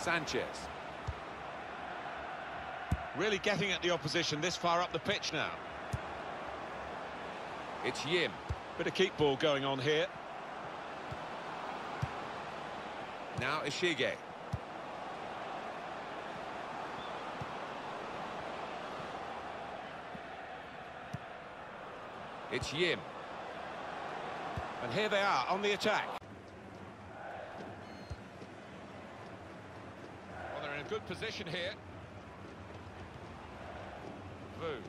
Sanchez. Really getting at the opposition this far up the pitch now. It's Yim. Bit of keep ball going on here. Now Ishige. It's Yim. And here they are on the attack. Well, they're in a good position here. Vu.